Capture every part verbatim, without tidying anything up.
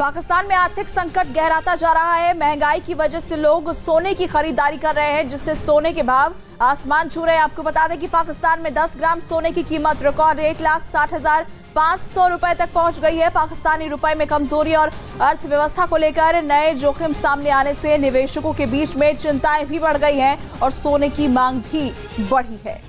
पाकिस्तान में आर्थिक संकट गहराता जा रहा है। महंगाई की वजह से लोग सोने की खरीदारी कर रहे हैं, जिससे सोने के भाव आसमान छू रहे हैं। आपको बता दें कि पाकिस्तान में दस ग्राम सोने की कीमत रिकॉर्ड एक लाख साठ हजार पाँच सौ रुपए तक पहुंच गई है। पाकिस्तानी रुपए में कमजोरी और अर्थव्यवस्था को लेकर नए जोखिम सामने आने से निवेशकों के बीच में चिंताएं भी बढ़ गई हैं और सोने की मांग भी बढ़ी है।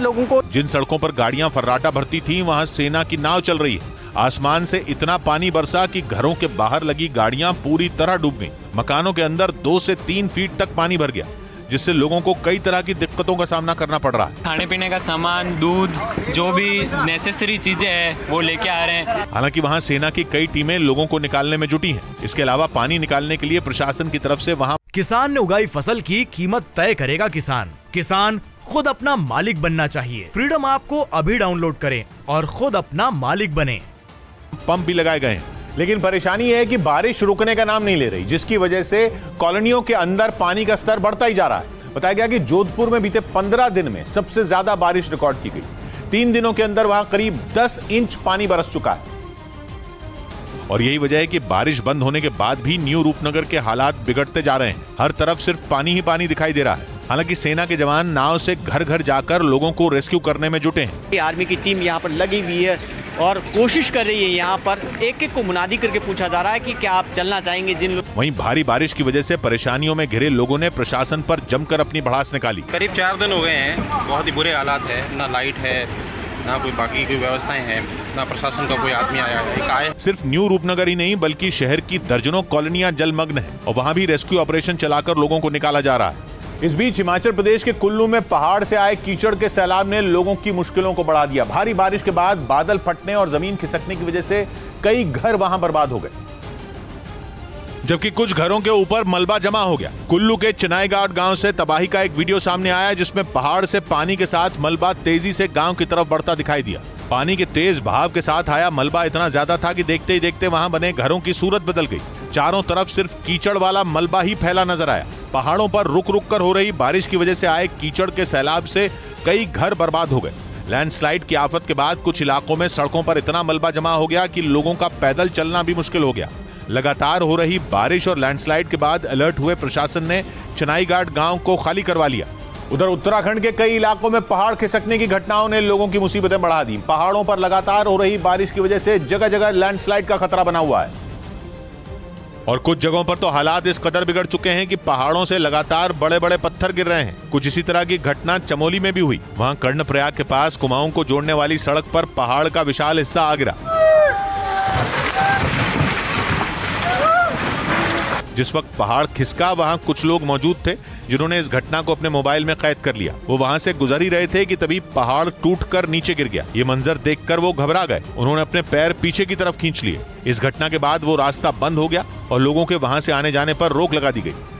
लोगों को जिन सड़कों पर गाड़ियां फर्राटा भरती थीं, वहां सेना की नाव चल रही है। आसमान से इतना पानी बरसा कि घरों के बाहर लगी गाड़ियां पूरी तरह डूब गईं। मकानों के अंदर दो से तीन फीट तक पानी भर गया, जिससे लोगों को कई तरह की दिक्कतों का सामना करना पड़ रहा है। खाने पीने का सामान, दूध, जो भी नेसेसरी चीजें हैं, वो लेके आ रहे हैं। हालांकि वहां सेना की कई टीमें लोगों को निकालने में जुटी हैं। इसके अलावा पानी निकालने के लिए प्रशासन की तरफ से वहां किसान ने उगाई फसल की कीमत तय करेगा किसान। किसान खुद अपना मालिक बनना चाहिए। फ्रीडम ऐप को अभी डाउनलोड करें और खुद अपना मालिक बने। पंप भी लगाए गए हैं, लेकिन परेशानी है कि बारिश रुकने का नाम नहीं ले रही, जिसकी वजह से कॉलोनियों के अंदर पानी का स्तर बढ़ता ही जा रहा है। बताया गया कि जोधपुर में बीते पंद्रह दिन में सबसे ज्यादा बारिश रिकॉर्ड की गई। तीन दिनों के अंदर वहां करीब दस इंच पानी बरस चुका है। और यही वजह है कि बारिश बंद होने के बाद भी न्यू रूपनगर के हालात बिगड़ते जा रहे हैं। हर तरफ सिर्फ पानी ही पानी दिखाई दे रहा है। हालांकि सेना के जवान नाव से घर घर जाकर लोगों को रेस्क्यू करने में जुटे हैं। आर्मी की टीम यहाँ पर लगी हुई है और कोशिश कर रही है। यहाँ पर एक एक को मुनादी करके पूछा जा रहा है कि क्या आप चलना चाहेंगे जिन लोग। वहीं भारी बारिश की वजह से परेशानियों में घिरे लोगों ने प्रशासन पर जमकर अपनी भड़ास निकाली। करीब चार दिन हो गए हैं, बहुत ही बुरे हालात है। ना लाइट है, ना कोई बाकी कोई व्यवस्थाएं हैं, ना प्रशासन का कोई आदमी आया है, आए। सिर्फ न्यू रूपनगर ही नहीं बल्कि शहर की दर्जनों कॉलोनियां जलमग्न है और वहाँ भी रेस्क्यू ऑपरेशन चलाकर लोगों को निकाला जा रहा है। इस बीच हिमाचल प्रदेश के कुल्लू में पहाड़ से आए कीचड़ के सैलाब ने लोगों की मुश्किलों को बढ़ा दिया। भारी बारिश के बाद बादल फटने और जमीन खिसकने की वजह से कई घर वहां बर्बाद हो गए, जबकि कुछ घरों के ऊपर मलबा जमा हो गया। कुल्लू के चनाईगढ़ गांव से तबाही का एक वीडियो सामने आया, जिसमें पहाड़ से पानी के साथ मलबा तेजी से गांव की तरफ बढ़ता दिखाई दिया। पानी के तेज बहाव के साथ आया मलबा इतना ज्यादा था कि देखते ही देखते वहां बने घरों की सूरत बदल गई। चारों तरफ सिर्फ कीचड़ वाला मलबा ही फैला नजर आया। पहाड़ों पर रुक रुक कर हो रही बारिश की वजह से आए कीचड़ के सैलाब से कई घर बर्बाद हो गए। लैंडस्लाइड की आफत के बाद कुछ इलाकों में सड़कों पर इतना मलबा जमा हो गया कि लोगों का पैदल चलना भी मुश्किल हो गया। लगातार हो रही बारिश और लैंडस्लाइड के बाद अलर्ट हुए प्रशासन ने चनाईगढ़ गांव को खाली करवा लिया। उधर उत्तराखंड के कई इलाकों में पहाड़ खिसकने की घटनाओं ने लोगों की मुसीबतें बढ़ा दी। पहाड़ों पर लगातार हो रही बारिश की वजह से जगह जगह लैंडस्लाइड का खतरा बना हुआ है और कुछ जगहों पर तो हालात इस कदर बिगड़ चुके हैं कि पहाड़ों से लगातार बड़े बड़े पत्थर गिर रहे हैं। कुछ इसी तरह की घटना चमोली में भी हुई। वहां कर्ण प्रयाग के पास कुमाऊं को जोड़ने वाली सड़क पर पहाड़ का विशाल हिस्सा आ गिरा, जिस वक्त पहाड़ खिसका वहां कुछ लोग मौजूद थे जिन्होंने इस घटना को अपने मोबाइल में कैद कर लिया। वो वहां से गुजर ही रहे थे कि तभी पहाड़ टूटकर नीचे गिर गया। ये मंजर देखकर वो घबरा गए। उन्होंने अपने पैर पीछे की तरफ खींच लिए। इस घटना के बाद वो रास्ता बंद हो गया और लोगों के वहां से आने जाने पर रोक लगा दी गई।